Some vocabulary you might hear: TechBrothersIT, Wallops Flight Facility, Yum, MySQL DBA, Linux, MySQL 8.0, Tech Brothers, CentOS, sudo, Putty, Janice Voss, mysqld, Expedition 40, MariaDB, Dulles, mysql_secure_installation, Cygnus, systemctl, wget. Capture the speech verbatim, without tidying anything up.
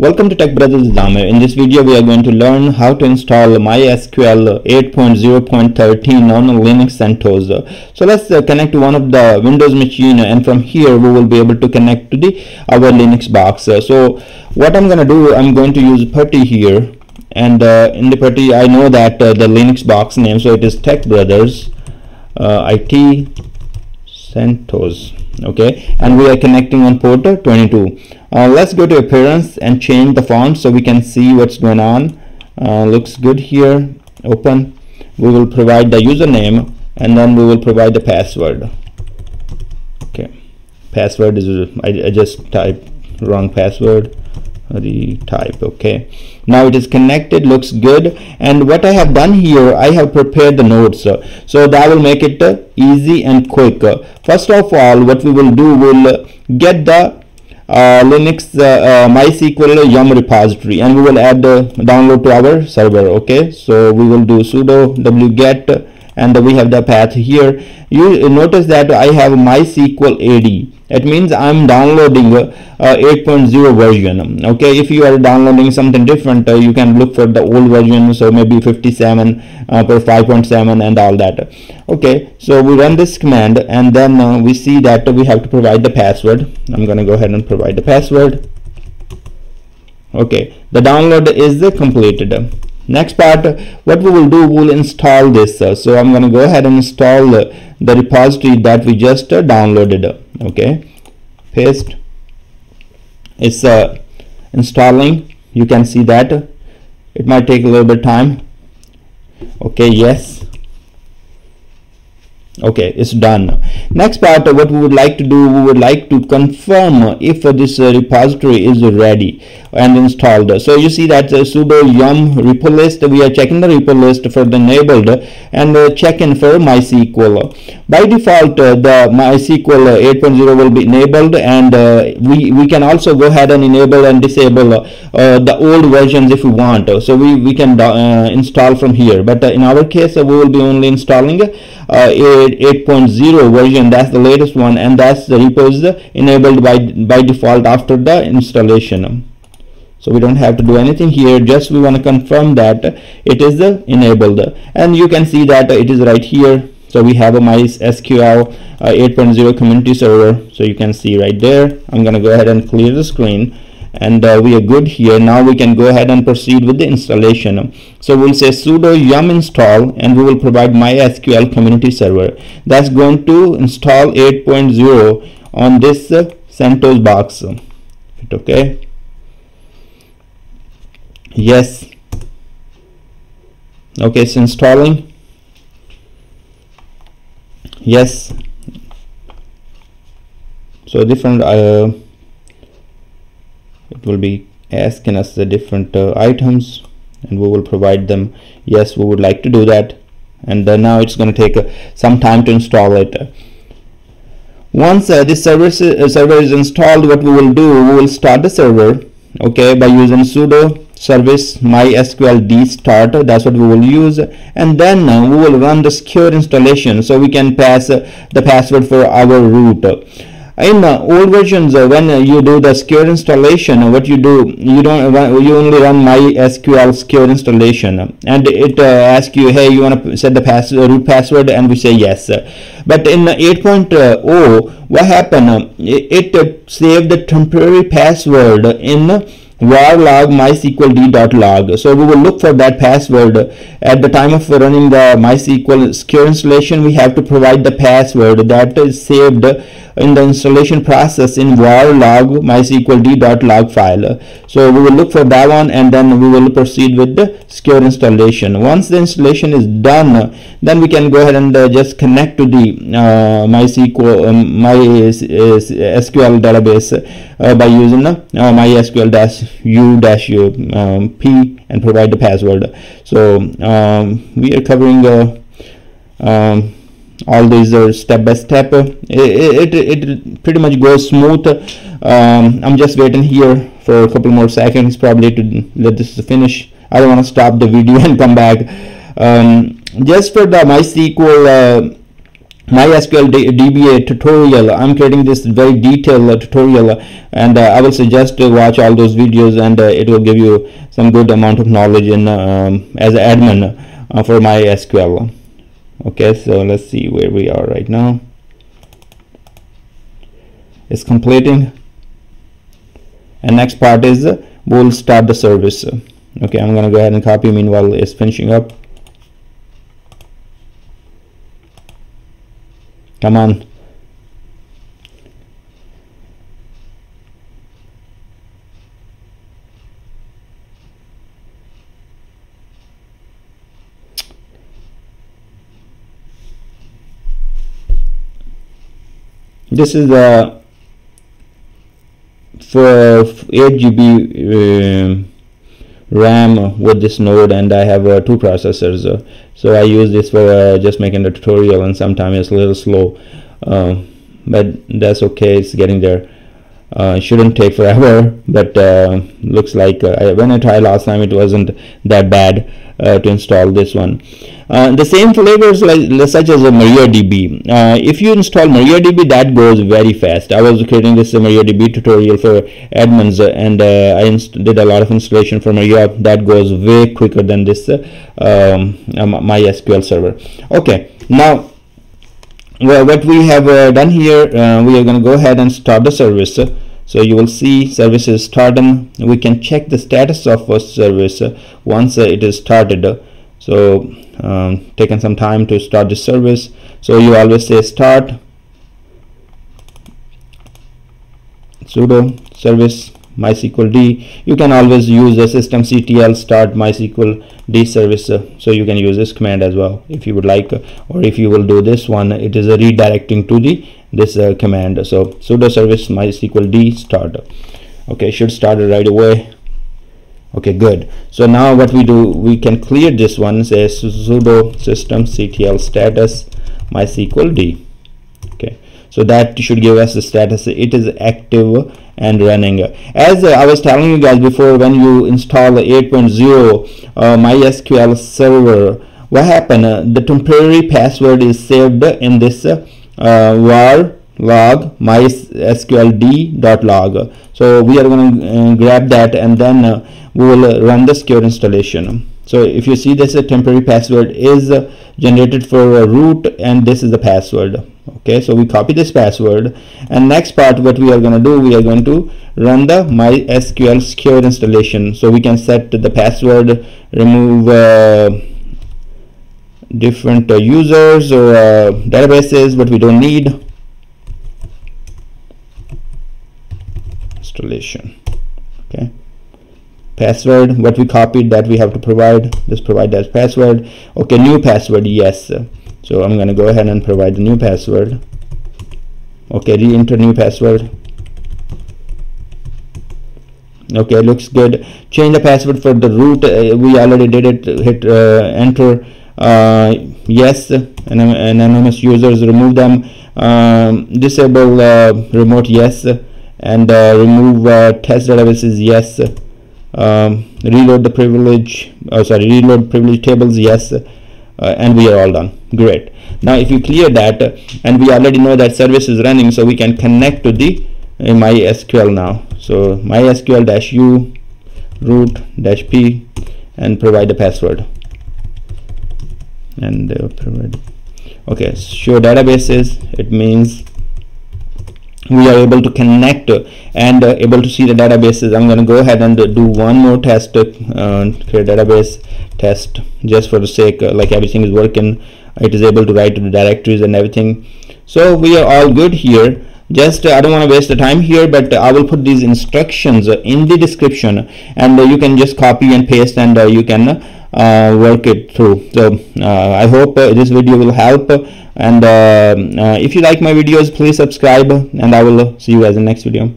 Welcome to Tech Brothers. In this video we are going to learn how to install MySQL eight point zero point thirteen on Linux CentOS. So let's uh, connect to one of the Windows machine, and from here we will be able to connect to the our Linux box. So what I'm going to do, I'm going to use Putty here, and uh, in the Putty I know that uh, the Linux box name, so it is Tech Brothers uh, I T CentOS. Okay, and we are connecting on port twenty-two. Uh, let's go to appearance and change the font so we can see what's going on. Uh, looks good here. Open. We will provide the username and then we will provide the password. Okay, password is I, I just typed wrong password. Retype. Okay, now it is connected, looks good. And what I have done here, I have prepared the notes, so that will make it easy and quick. First of all, what we will do, we'll get the uh, Linux uh, uh, MySQL Yum repository, and we will add the download to our server. Okay, so we will do sudo wget, and we have the path here. You notice that I have MySQL A D. It means I'm downloading uh, uh, eight point zero version. Okay, if you are downloading something different, uh, you can look for the old version, so maybe fifty-seven uh, per five point seven and all that. Okay, so we run this command, and then uh, we see that we have to provide the password. I'm gonna go ahead and provide the password. Okay, the download is uh, completed. Next part, what we will do, we'll install this. So I'm going to go ahead and install the repository that we just downloaded. Okay, paste. It's uh, installing. You can see that it might take a little bit of time. Okay, yes. Okay, it's done. Next part, what we would like to do, we would like to confirm if this repository is ready and installed. So you see that sudo yum repo list, we are checking the repo list for the enabled and checking for MySQL. By default, the MySQL eight point zero will be enabled, and we we can also go ahead and enable and disable the old versions if we want. So we we can install from here, but in our case we will be only installing a eight point zero version, that's the latest one, and that's the repo is enabled by by default after the installation. So we don't have to do anything here, just we want to confirm that it is enabled, and you can see that it is right here. So we have a MySQL eight point zero community server, so you can see right there. I'm gonna go ahead and clear the screen, and uh, we are good here. Now we can go ahead and proceed with the installation. So we'll say sudo yum install, and we will provide MySQL community server that's going to install eight point zero on this uh, CentOS box. Hit okay, yes. Okay, it's installing. Yes, so different uh, it will be asking us the different uh, items, and we will provide them. Yes, we would like to do that, and uh, now it's going to take uh, some time to install it. Once uh, this service uh, server is installed, what we will do, we will start the server. Okay, by using sudo service mysqld start, that's what we will use, and then uh, we will run the secure installation, so we can pass uh, the password for our root. In uh, old versions, uh, when uh, you do the secure installation, uh, what you do, you don't uh, you only run MySQL secure installation, uh, and it uh, asks you, hey, you want to set the pass uh, root password, and we say yes. Uh, but in uh, eight point zero, what happened? Uh, it, it uh, saved the temporary password in uh, var log mysqld.log. So we will look for that password. At the time of running the MySQL secure installation, we have to provide the password that is saved in the installation process in var log mysqld.log file. So we will look for that one, and then we will proceed with the secure installation. Once the installation is done, then we can go ahead and uh, just connect to the uh, MySQL um, MySQL database uh, by using uh, MySQL dash u dash u um, p and provide the password. So um, we are covering uh, um, all these are uh, step by step. It, it, it pretty much goes smooth. um, I'm just waiting here for a couple more seconds probably to let this finish. I don't want to stop the video and come back. Um, just for the MySQL uh, MySQL D B A tutorial. I'm creating this very detailed uh, tutorial, and uh, I will suggest to watch all those videos, and uh, it will give you some good amount of knowledge in um, as an admin uh, for MySQL. Okay, so let's see where we are right now. It's completing, and next part is uh, we'll start the service. Okay, I'm gonna go ahead and copy meanwhile it's finishing up. Come on. This is the for eight G B uh, RAM with this node, and I have uh, two processors, uh, so I use this for uh, just making the tutorial, and sometimes it's a little slow, uh, but that's okay, it's getting there. Uh, it shouldn't take forever, but uh, looks like uh, I, when I tried last time it wasn't that bad uh, to install this one. Uh, the same flavors like such as a MariaDB. Uh, if you install MariaDB, that goes very fast. I was creating this uh, MariaDB tutorial for admins, uh, and uh, I did a lot of installation for Maria. That goes way quicker than this uh, um, MySQL server. Okay, now. Well, what we have uh, done here, uh, we are going to go ahead and start the service. So you will see service is starting. We can check the status of a service once uh, it is started. So um, taking some time to start the service. So you always say start sudo service mysqld. You can always use the systemctl start mysqld service, uh, so you can use this command as well if you would like, uh, or if you will do this one, it is a redirecting to the this uh, command. So sudo service mysqld start. Okay, should start it right away. Okay, good. So now what we do, we can clear this one, say sudo systemctl status mysqld. Okay, so that should give us the status, it is active and running. As uh, I was telling you guys before, when you install eight point zero uh, MySQL server, what happened, uh, the temporary password is saved in this uh, var log mysqld.log. So we are going to uh, grab that, and then uh, we will uh, run the secure installation. So if you see, this a temporary password is uh, generated for a root, and this is the password. Okay, so we copy this password, and next part what we are going to do, we are going to run the MySQL secure installation. So we can set the password, remove uh, different uh, users or uh, databases what we don't need. Installation, okay, password what we copied, that we have to provide, just provide that password. Okay, new password, yes. So I'm going to go ahead and provide the new password. Okay, re-enter new password. Okay, looks good. Change the password for the root. Uh, we already did it. Hit uh, enter. Uh, yes, and anonymous users, remove them. Um, disable uh, remote, yes, and uh, remove uh, test databases, yes. Um, reload the privilege. Oh, sorry, reload privilege tables, yes. Uh, and we are all done. Great. Now if you clear that, uh, and we already know that service is running, so we can connect to the uh, MySQL now. So mysql-u root-p, and provide the password, and uh, provide. Okay, show databases, it means we are able to connect uh, and uh, able to see the databases. I'm going to go ahead and uh, do one more test, uh, create database test, just for the sake, uh, like everything is working, it is able to write to the directories and everything. So we are all good here. Just uh, I don't want to waste the time here, but uh, I will put these instructions uh, in the description, and uh, you can just copy and paste, and uh, you can uh, uh, work it through. So uh, I hope uh, this video will help, and uh, uh, if you like my videos, please subscribe, and I will see you guys in the next video.